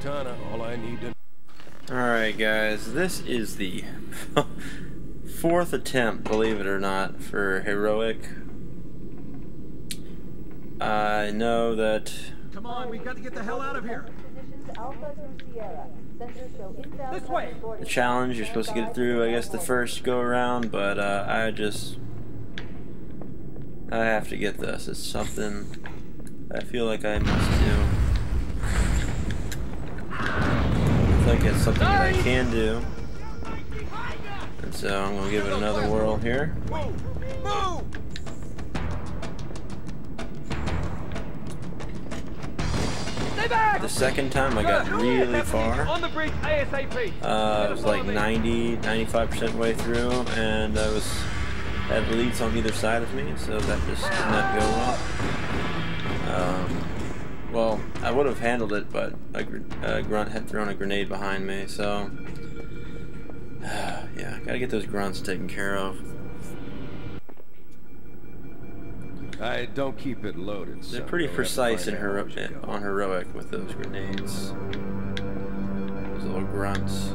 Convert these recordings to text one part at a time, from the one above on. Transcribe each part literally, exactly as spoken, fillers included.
Cortana all I need to know. Alright guys, this is the fourth attempt, believe it or not, for Heroic. I know that... Come on, we've got to get the hell out of here! This way! The challenge, you're supposed to get through, I guess, the first go around, but uh, I just... I have to get this. It's something I feel like I must do. I think it's something that I can do, and so I'm gonna give it another whirl here. The second time I got really far. Uh, I was like ninety, ninety-five percent way through, and I was had leads on either side of me, so that just did not go well. Um, Well, I would have handled it, but a, a grunt had thrown a grenade behind me, so... yeah, gotta get those grunts taken care of. I don't keep it loaded, so... They're pretty precise in hero on Heroic with those grenades. Those little grunts.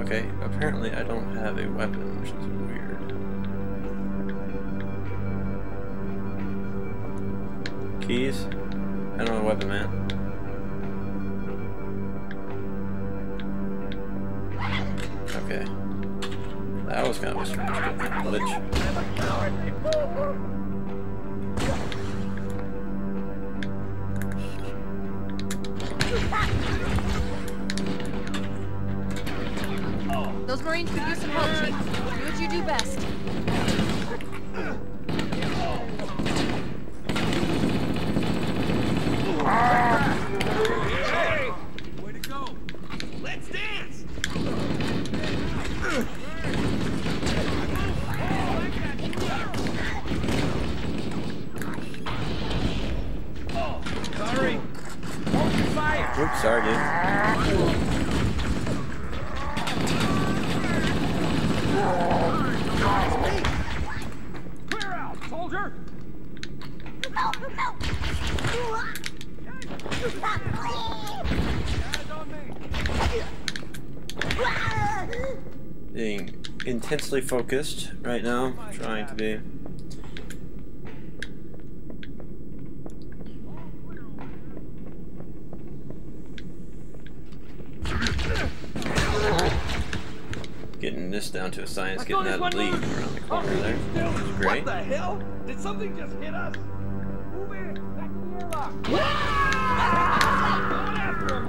Okay, apparently I don't have a weapon, which is weird. Keys? I don't have a weapon, man. Okay. That was kind of a strange glitch. Those Marines could use some help, Chief. Do what you do best. Hey! Way to go! Let's dance! Oh, sorry. Open fire! Oops, sorry, dude. Clear out, soldier! Being intensely focused right now, trying to be. Getting this down to a science, getting out of the lead around the corner there. Great. What the hell? Did something just hit us? Move in! Back to the airlock! Going after him!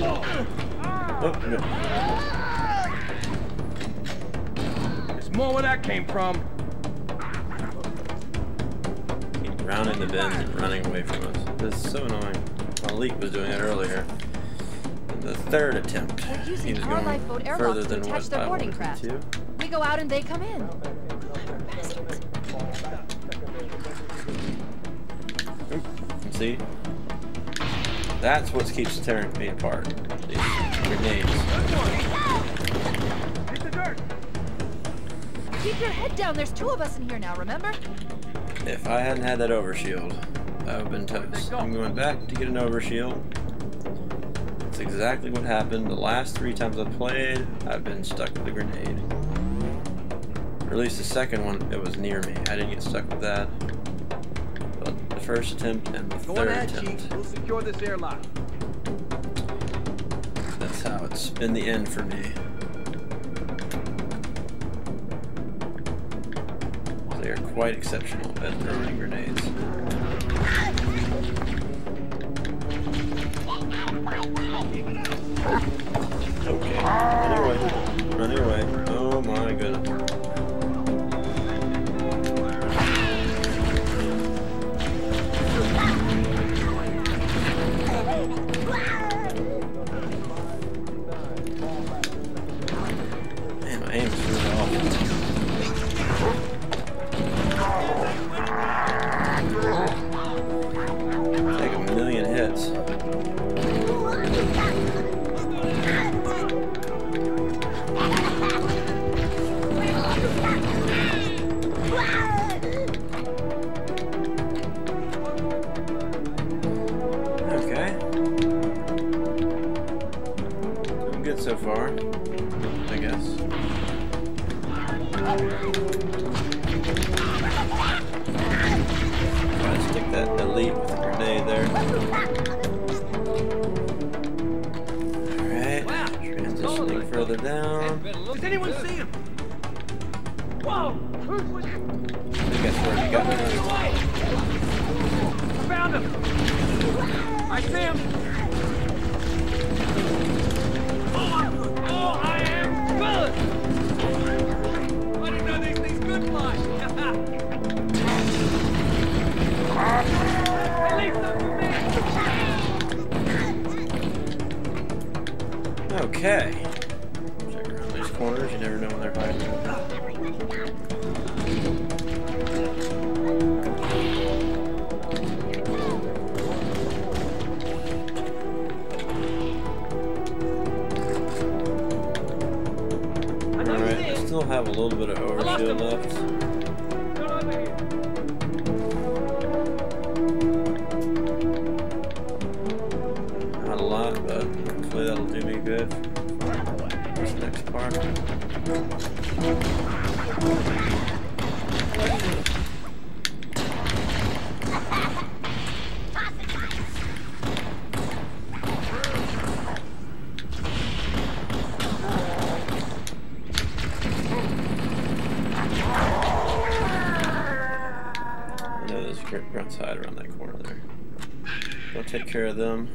Oh, no. There's more where that came from. Rounding the bend and running away from us. This is so annoying. Malik was doing it earlier. The third attempt, he was going further than what I wanted to. We go out and they come in. See, that's what keeps tearing me apart. These grenades. Hit the dirt. Keep your head down. There's two of us in here now. Remember? If I hadn't had that overshield, I would have been toast. I'm going back to get an overshield. That's exactly what happened. The last three times I've played, I've been stuck with a grenade. Or at least the second one, it was near me. I didn't get stuck with that. But the first attempt and the third attempt. We'll secure this airlock. That's how it's been the end for me. They are quite exceptional at throwing grenades. Okay, run away, run away. Oh my goodness. Man, my aim is really awful. Take a million hits. Alright, wow. Transitioning further down. Does anyone see him? Whoa! I guess we're already got him. I found him! I see him! Oh, oh I am good! I didn't know these things could fly! Okay. Check around these corners, you never know when they're hiding. Alright, I still have a little bit of overshield left. Take care of them.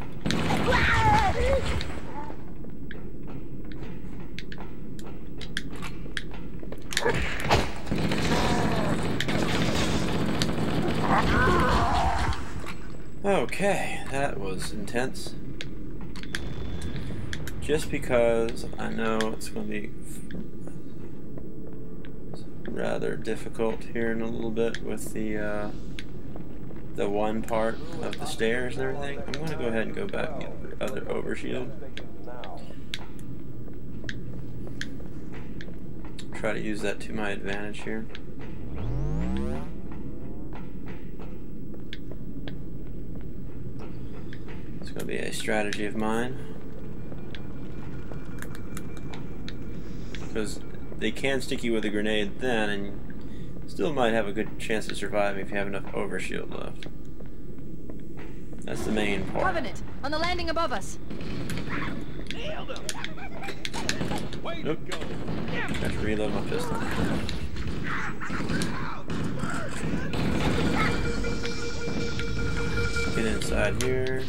Okay, that was intense. Just because I know it's going to be rather difficult here in a little bit with the uh, the one part of the stairs and everything. I'm gonna go ahead and go back and get the other overshield. Try to use that to my advantage here. It's gonna be a strategy of mine. Because they can stick you with a grenade then, and still might have a good chance to survive if you have enough overshield left. That's the main part. Covenant, on the landing above us. Nailed him. Way nope. To go. I have to reload my pistol. Get inside here.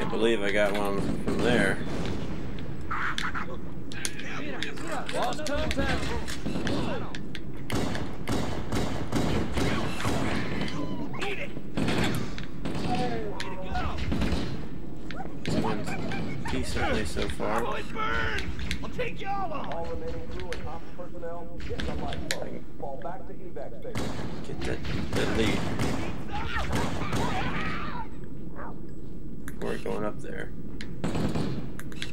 I believe I got one from there. One's decently so far. I'll take y'all off. Get that, that lead. We're going up there.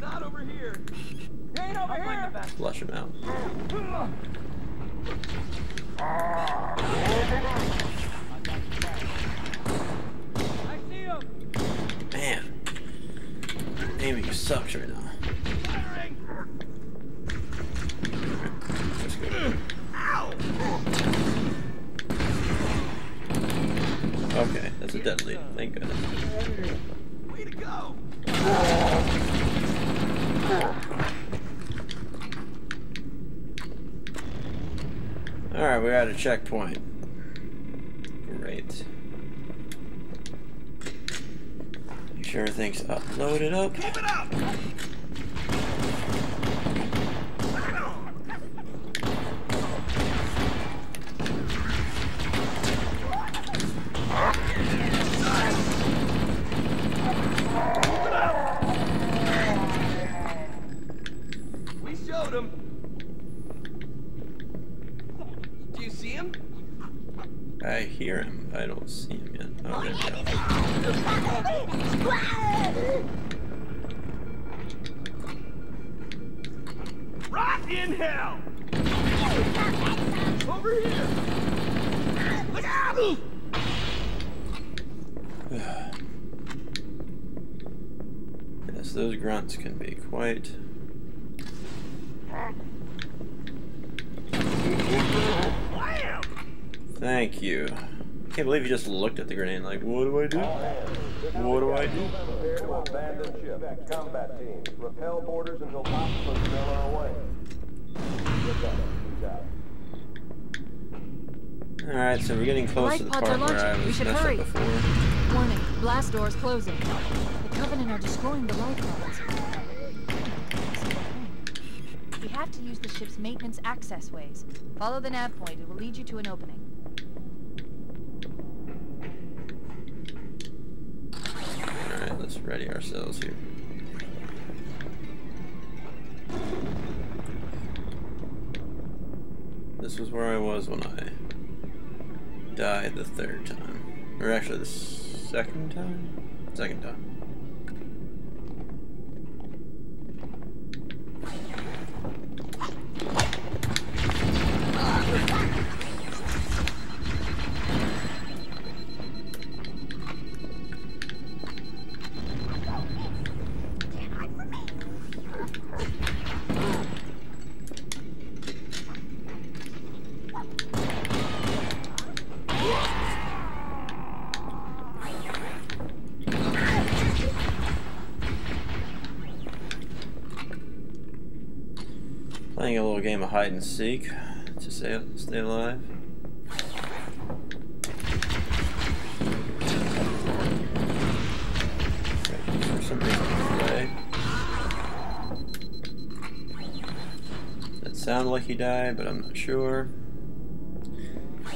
Not over here. Ain't over here. Flush him out. I see him. Man, aiming sucks right now. Let's go. Okay, that's a dead lead. Thank goodness. Go. Alright, we're at a checkpoint. Great. Make sure everything's uploaded up. Keep it up. I hear him. I don't see him yet. Oh, there we go. Right in hell! Over here! Look out! those grunts can be quite... Thank you. I can't believe you just looked at the grenade like, what do I do? What do I do? Alright, so we're getting close right to the part where launching. I was messed up before. Warning, blast doors closing. The Covenant are destroying the light pods. We have to use the ship's maintenance access ways. Follow the nav point, it will lead you to an opening. Let's ready ourselves here. This was where I was when I died the third time. Or actually the second time? Second time. Playing a little game of hide and seek to stay, stay alive. For some reason, play. It sounded like he died, but I'm not sure.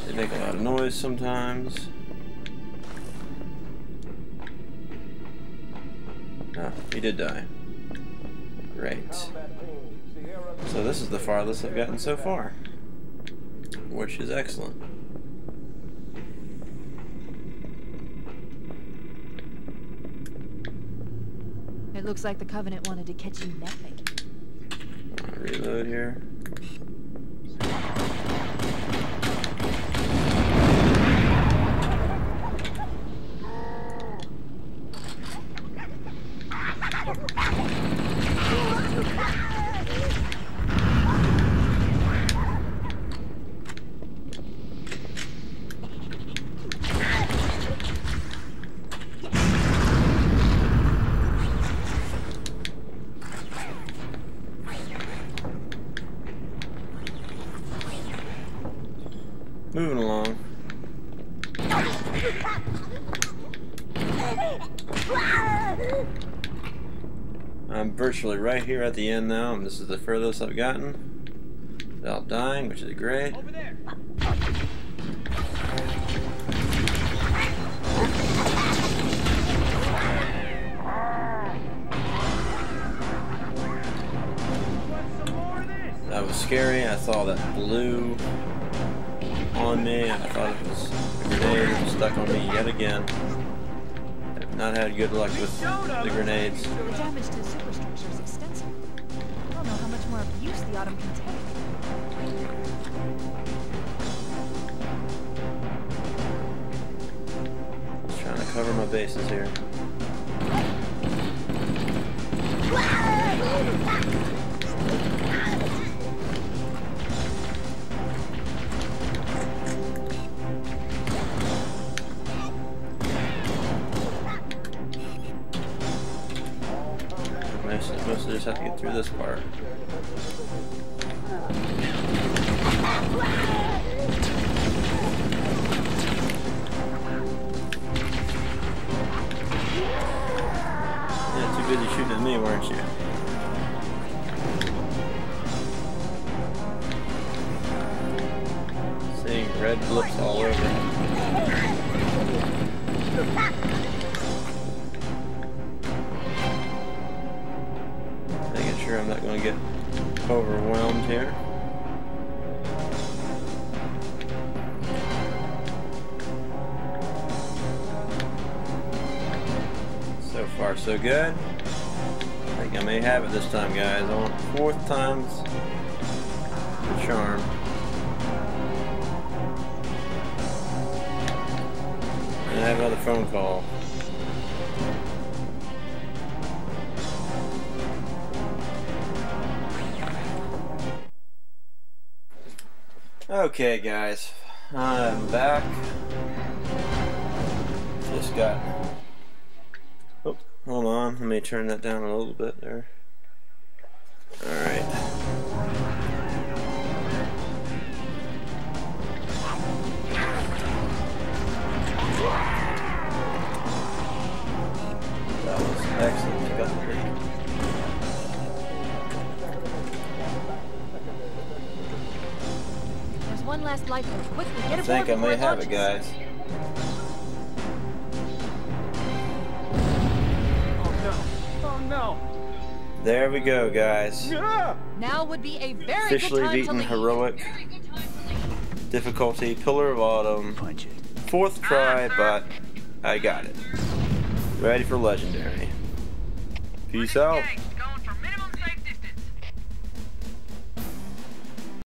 They make a lot of noise sometimes. Ah, he did die. Great. So this is the farthest I've gotten so far, which is excellent. It looks like the Covenant wanted to catch you napping. Reload here. Moving along. I'm virtually right here at the end now, and this is the furthest I've gotten without dying, which is great. Over there. That was scary. I saw that blue on me. I thought it was a grenade stuck on me yet again. I've not had good luck with the grenades. The damage to the superstructure is extensive. I don't know how much more abuse the Autumn can take. Just trying to cover my bases here. Mostly just have to get through this part. Yeah, too busy shooting at me, weren't you? Seeing red blips all over. I'm not going to get overwhelmed here. So far, so good. I think I may have it this time, guys. I want fourth time's the charm. And I have another phone call. Okay guys, I'm back. Just got, oh, hold on, let me turn that down a little bit there. Alright. That was excellent discovery. One last life. Quickly, get I think I may have it, guys. Oh no! Oh no! There we go, guys. Yeah. Now would be a very officially good time beaten to heroic leave. Difficulty Pillar of Autumn. Punch it. Fourth try, ah, but I got it. Ready for legendary. Peace out.